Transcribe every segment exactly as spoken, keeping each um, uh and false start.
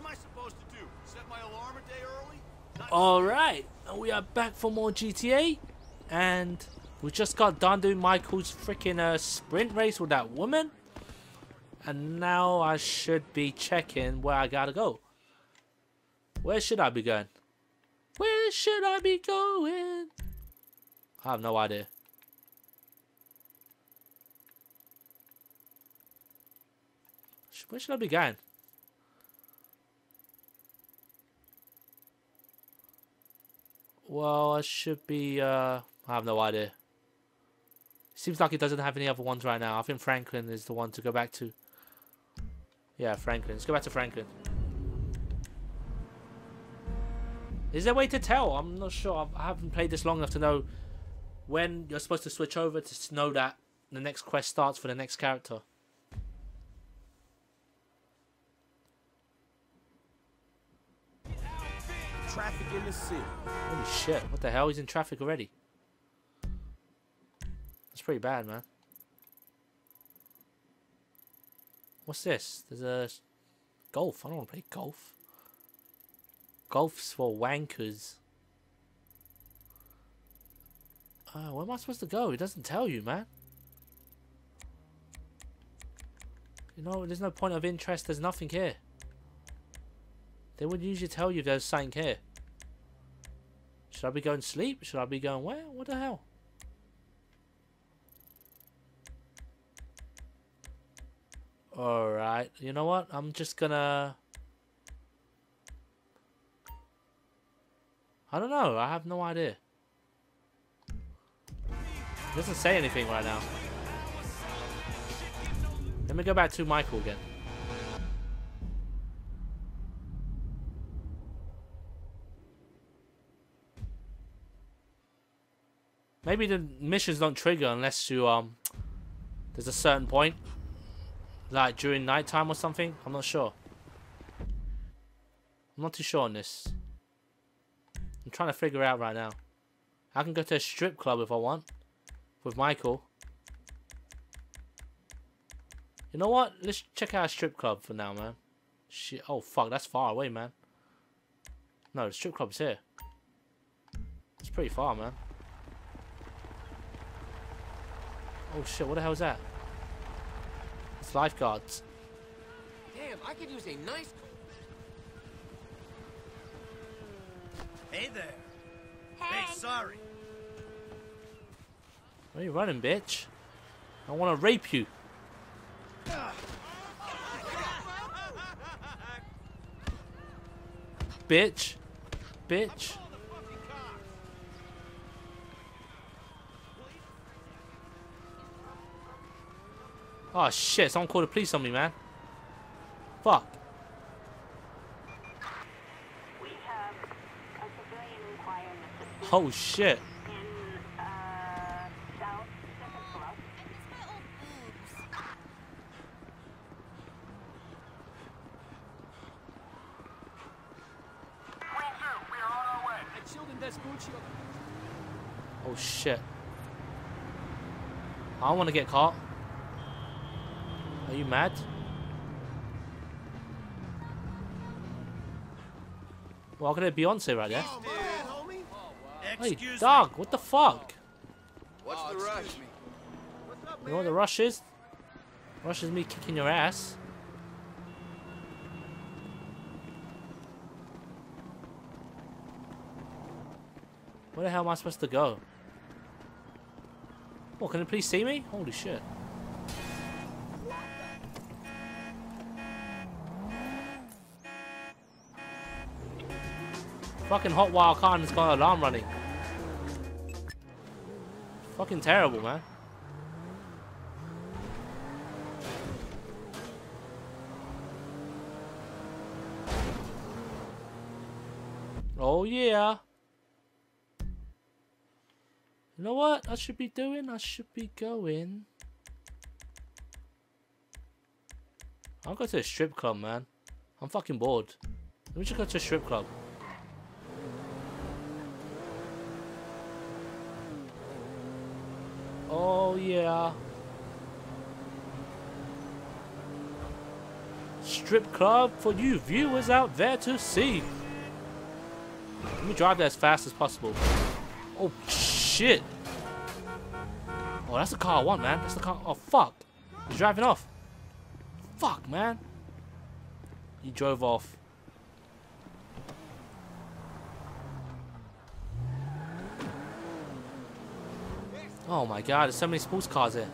What am I supposed to do? Set my alarm a day early? Alright, we are back for more G T A, and we just got done doing Michael's freaking uh, sprint race with that woman. And now I should be checking where I gotta go. Where should I be going? Where should I be going? I have no idea. Where should I be going? Well, I should be, uh, I have no idea. Seems like it doesn't have any other ones right now. I think Franklin is the one to go back to. Yeah, Franklin. Let's go back to Franklin. Is there a way to tell? I'm not sure. I haven't played this long enough to know when you're supposed to switch over to know that the next quest starts for the next character. Traffic in the city. Holy shit, what the hell? He's in traffic already. That's pretty bad, man. What's this? There's a... golf. I don't want to play golf. Golf's for wankers. Oh, where am I supposed to go? It doesn't tell you, man. You know, there's no point of interest. There's nothing here. They would usually tell you there's something here. Should I be going to sleep? Should I be going where? What the hell? Alright, you know what? I'm just gonna... I don't know. I have no idea. It doesn't say anything right now. Let me go back to Michael again. Maybe the missions don't trigger unless you, um, there's a certain point, like during nighttime or something. I'm not sure. I'm not too sure on this. I'm trying to figure it out right now. I can go to a strip club if I want, with Michael. You know what? Let's check out a strip club for now, man. Shit. Oh, fuck. That's far away, man. No, the strip club's here. It's pretty far, man. Oh shit, what the hell is that? It's lifeguards. Damn, I could use a nice... Hey there. Hey. Hey, sorry. Where are you running, bitch? I want to rape you. Bitch. Bitch. Oh shit, someone called the police on me, man. Fuck. We have a civilian requirement. Oh shit. In, uh, South oh shit. I don't want to get caught. Are you mad? Well, I'm gonna Beyonce right there. Oh, man, hey, excuse dog, me. What the fuck? What's oh, the rush? Me. What's up, man? You know what the rush is? Rush is me kicking your ass. Where the hell am I supposed to go? What, can you please see me? Holy shit. Fucking hot wild car and it's got an alarm running. Fucking terrible, man. Oh yeah. You know what I should be doing? I should be going. I'll go to a strip club, man. I'm fucking bored. Let me just go to a strip club. Oh yeah. strip club for you viewers out there to see. Let me drive that as fast as possible. Oh shit. Oh, that's the car I want, man. That's the car. Oh fuck. He's driving off. Fuck, man. He drove off. Oh my god, there's so many sports cars here.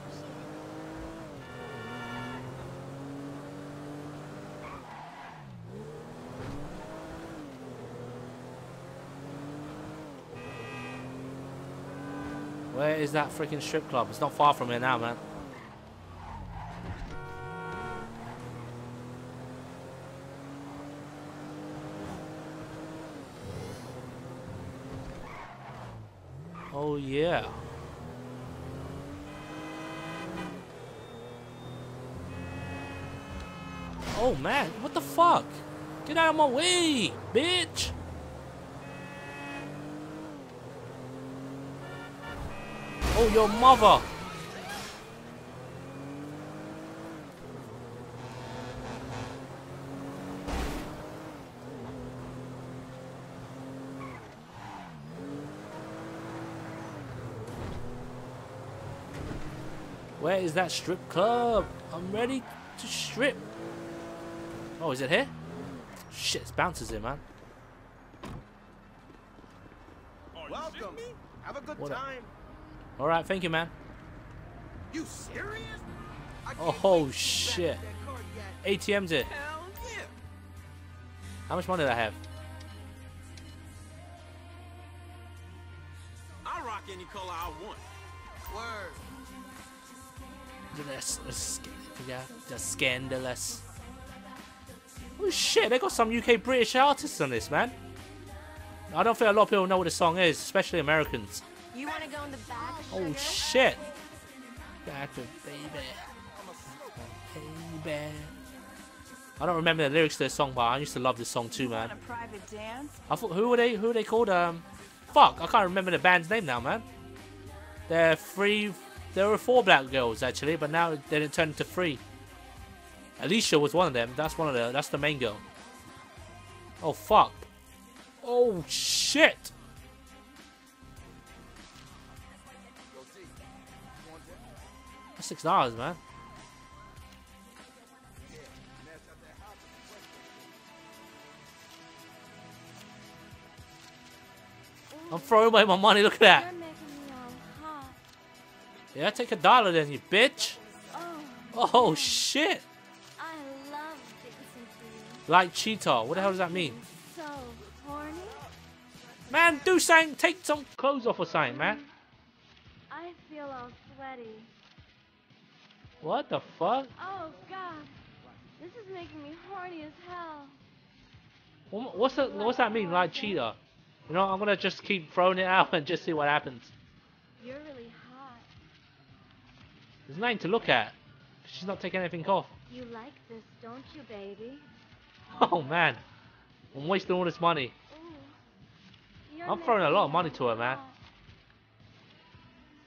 Where is that freaking strip club? It's not far from here now, man. Oh yeah. Oh man, what the fuck? Get out of my way, bitch! Oh, your mother! Where is that strip club? I'm ready to strip. Oh, is it here? Shit, it's bouncers here, man. Welcome. Have a good what time. A... All right, thank you, man. You serious? Oh, oh shit! A T M's it. Yeah. How much money did I have? I rock any color I want. Word. That's, that's, that's scandalous. Oh shit, they got some U K British artists on this, man. I don't think a lot of people know what the song is, especially Americans. You wanna go in the back? Oh shit. Back to baby. Baby. I don't remember the lyrics to this song, but I used to love this song too, man. I thought who were they who were they called? Um fuck, I can't remember the band's name now, man. They're three there were four black girls actually, but now they didn't turn into three. Alicia was one of them. That's one of the. That's the main girl. Oh fuck! Oh shit! That's six dollars, man. I'm throwing away my money. Look at that. Yeah, take a dollar then, you bitch. Oh shit! Like cheetah. What the hell does that mean? So horny. Man, do something. Take some clothes off or something, man. I feel all sweaty. What the fuck? Oh god, this is making me horny as hell. What's that? What's that mean? Like cheetah? You know, I'm gonna just keep throwing it out and just see what happens. You're really hot. There's nothing to look at. She's not taking anything off. You like this, don't you, baby? Oh man, I'm wasting all this money. I'm throwing a lot of money to her, man.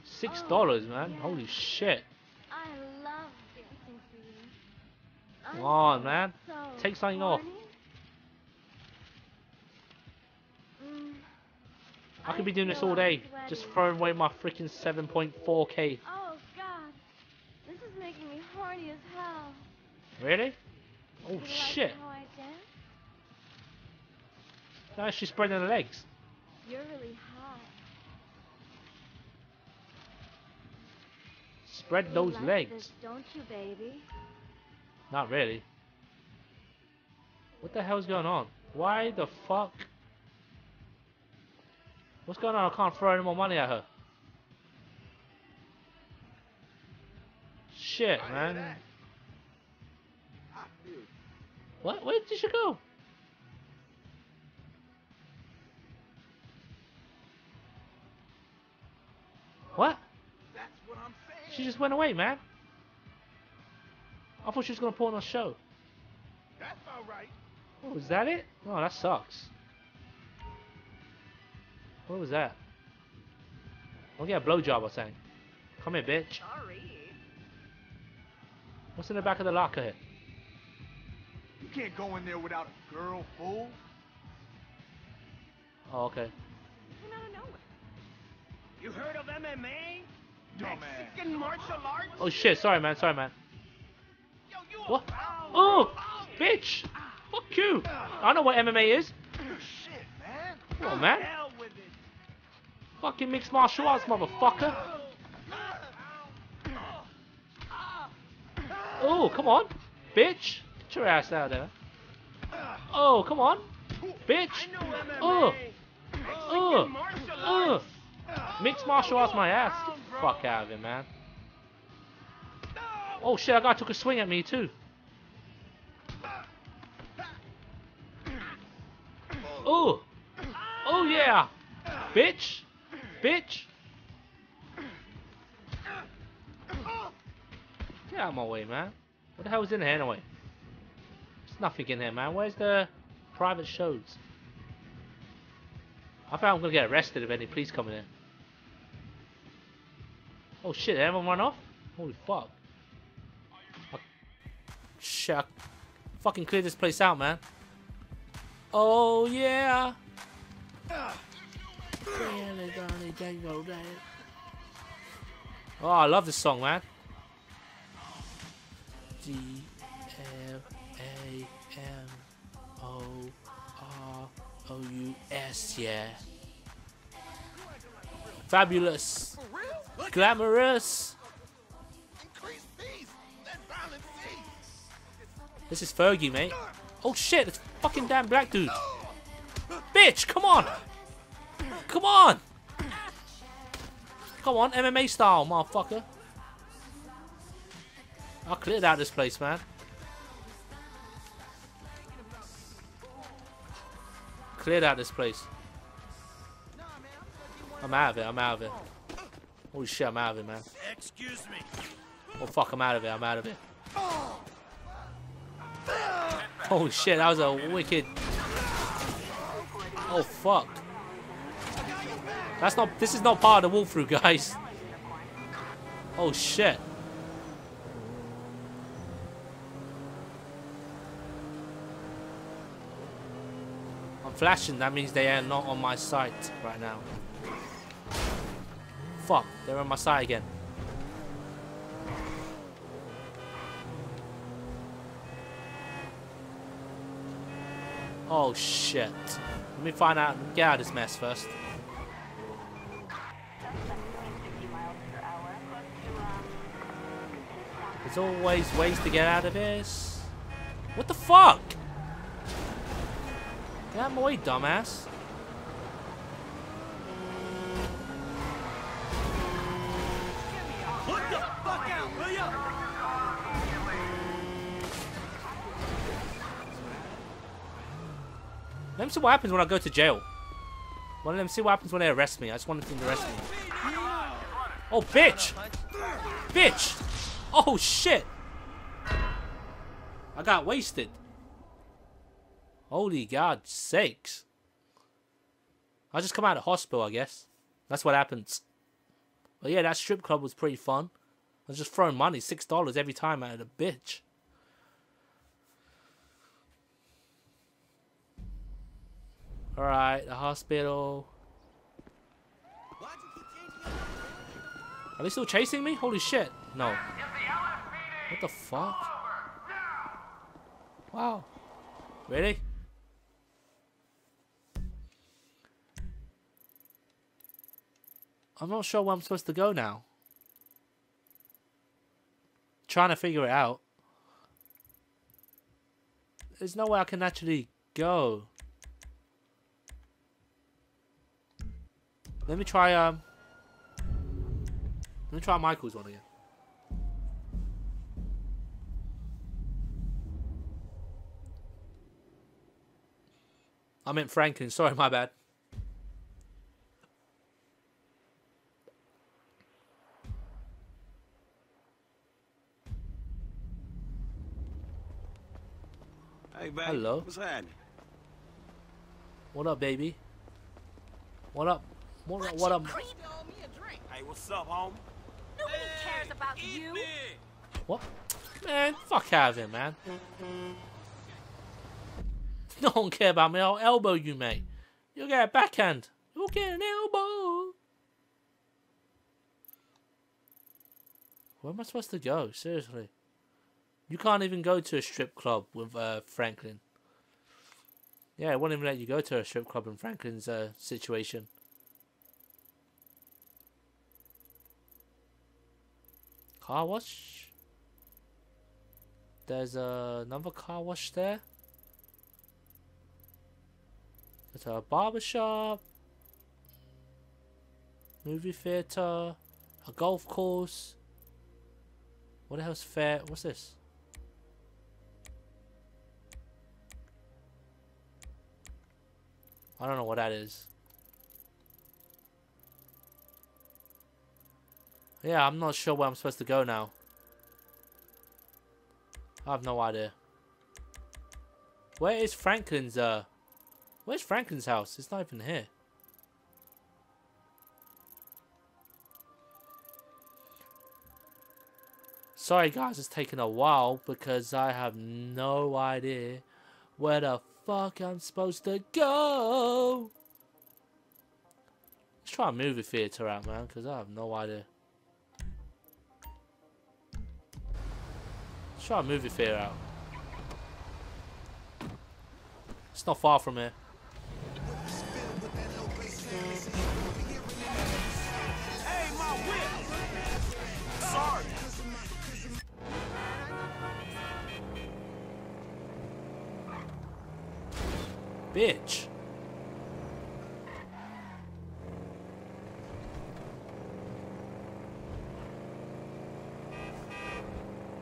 Six dollars, man. Holy shit. Come on, man. Take something off. I could be doing this all day, just throwing away my freaking seven point four K. Oh god, this is making me horny as hell. Really? Oh shit. Now she's spreading her legs. You're really hot. Spread those legs. Don't you, baby? Not really. What the hell's going on? Why the fuck? What's going on? I can't throw any more money at her. Shit, man. What? Where did she go? What? That's what I'm saying. She just went away, man. I thought she was gonna put on a show. That's alright. Oh, was that it? Oh, that sucks. What was that? I'll get a blowjob or something. Come here, bitch. Sorry. What's in the back of the locker here? can't go in there without a girl, fool. Oh, okay. Came out of nowhere. You heard of M M A? Dumbass. Mexican martial arts? Oh shit, sorry man, sorry man. Yo, you what? Oh, oh, bitch! Fuck you! I know what M M A is. Shit, man. Come on, man. Fucking mixed martial arts, motherfucker. Oh, come on, bitch. Get your ass out of there. Oh, come on, bitch. Oh, oh, oh. Mixed martial arts my ass. Get the fuck out of here, man. Oh shit, that guy took a swing at me too. Oh, oh yeah, bitch, bitch. Get out of my way, man. What the hell is in here anyway? There's nothing in here, man. Where's the private shows? I think I'm gonna get arrested if any police come in here. Oh shit, everyone run off? Holy fuck. I... Shit, I fucking clear this place out, man. Oh yeah. Oh, I love this song, man. D M A M O R O U S, yeah. Fabulous, glamorous. This is Fergie, mate. Oh shit, it's fucking damn black dude. Bitch, come on. Come on. Come on, M M A style, motherfucker. I cleared out this place, man. Cleared out this place. I'm out of it, I'm out of it. Holy shit, I'm out of it, man. Excuse me. Oh fuck, I'm out of it, I'm out of it. Holy shit, that was a wicked... Oh fuck. That's not... This is not part of the walkthrough, guys. Oh shit. Flashing, that means they are not on my site right now. Fuck, they're on my site again. Oh shit. Let me find out, get out of this mess first. There's always ways to get out of this. What the fuck? Get out of my way, dumbass. What the fuck out, will ya? Let me see what happens when I go to jail. Well, let me see what happens when they arrest me. I just want them to arrest me. Oh, bitch! Bitch! Oh, shit! I got wasted. Holy God sakes. I just come out of hospital, I guess. That's what happens. But yeah, that strip club was pretty fun. I was just throwing money, six dollars every time out of the bitch. Alright, the hospital. Are they still chasing me? Holy shit. No. What the fuck? Wow. Really? I'm not sure where I'm supposed to go now. Trying to figure it out. There's no way I can actually go. Let me try um Let me try Michael's one again. I meant Franklin, sorry, my bad. Hey, babe. Hello. What's happening? What up, baby? What up? What up? What up? Hey, what's up, homie? Nobody hey, cares about you. Me. What? Man, fuck out of here, man. No one cares about me. I'll elbow you, mate. You'll get a backhand. You'll get an elbow. Where am I supposed to go? Seriously. You can't even go to a strip club with uh, Franklin. Yeah, it won't even let you go to a strip club in Franklin's uh, situation. Car wash? There's uh, another car wash there. There's a barbershop. Movie theater. A golf course. What the hell's fair? What's this? I don't know what that is. Yeah, I'm not sure where I'm supposed to go now. I have no idea. Where is Franklin's, uh... Where's Franklin's house? It's not even here. Sorry guys, it's taken a while because I have no idea where the fuck I'm supposed to go. Let's try a movie theater out, man, because I have no idea. Let's try a movie theater out. It's not far from here. Hey, my whip! Sorry. Bitch.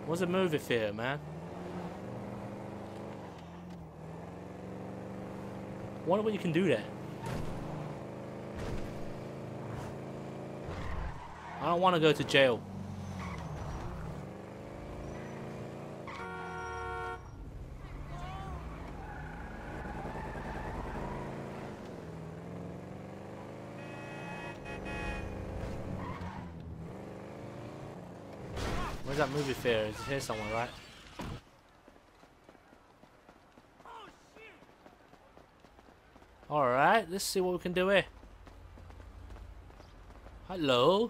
What's a movie theater, man? I wonder what you can do there. I don't want to go to jail. That movie theater is here somewhere, right? All right, let's see what we can do here. Hello.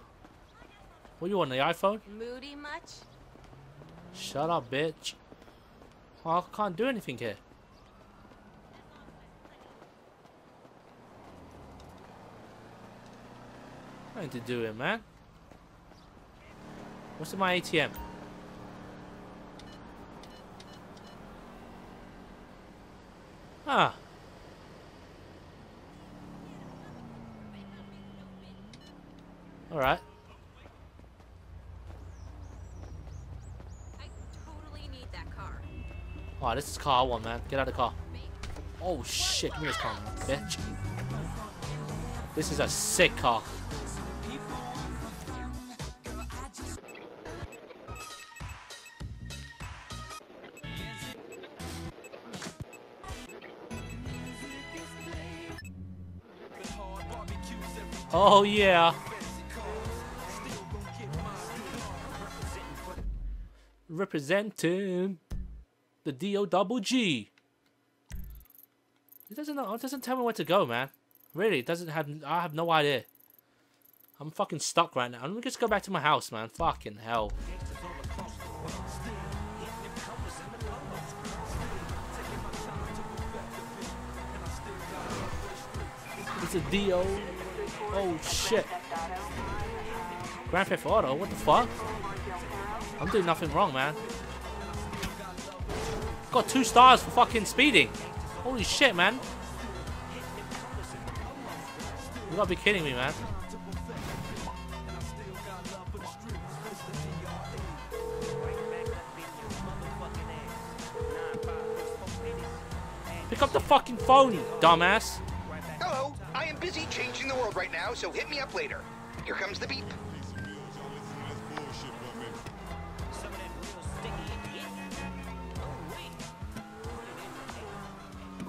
What you on the iPhone? Moody much? Shut up, bitch. I can't do anything here. Nothing to do here, man. What's in my A T M? Ah. All right. I totally need that car. Oh, this is car one, man. Get out of the car. Oh shit! Give me this car, man, bitch. This is a sick car. Oh yeah. Representing the D O double G. It doesn't know, it doesn't tell me where to go, man. Really, it doesn't have I have no idea. I'm fucking stuck right now. Let me just go back to my house, man. Fucking hell. It's a D O. Oh shit. Grand Theft Auto, what the fuck? I'm doing nothing wrong, man. Got two stars for fucking speeding. Holy shit, man. You gotta be kidding me, man. Pick up the fucking phone, you dumbass. Busy changing the world right now, so hit me up later. Here comes the beep.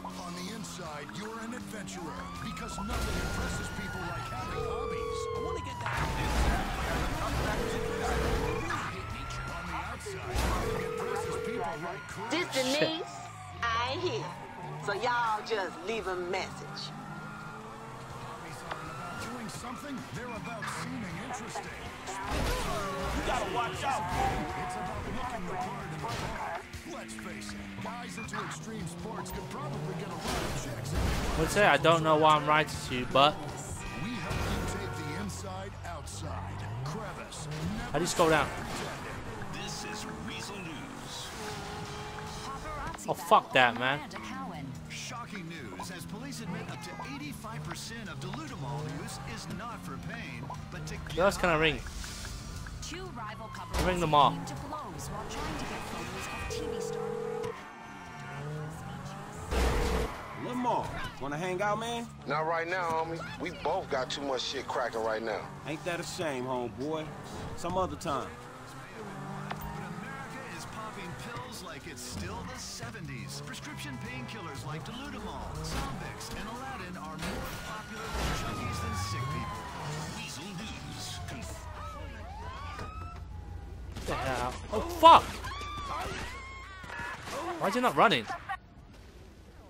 On the inside, you're an adventurer because nothing impresses people like happy hobbies. I want to get that. On the outside, nothing impresses people like crazy. This is me. I hear. So y'all just leave a message. Doing something? They're about seeming interesting. You gotta watch out. It's about looking the part of the car. Let's face it, guys into extreme sports could probably get a lot of checks. Let's say I don't know why I'm writing to you, but we help you take the inside outside. Crevice. How do you scroll down? This is Weasel News. Oh, fuck that, man. Shocking news as police admit up to eighty-five percent of Dilutamol use is not for pain, but to get. What else can I ring? Two rival couples ring them all. Lamar, wanna hang out, man? Not right now, homie. We both got too much shit cracking right now. Ain't that a shame, homeboy? Some other time. Like it's still the seventies. Prescription painkillers like Dilutamol, Zombix, and Aladdin are more popular with junkies than sick people. Weasel Weems. What the hell? Oh fuck! Why'd you not running?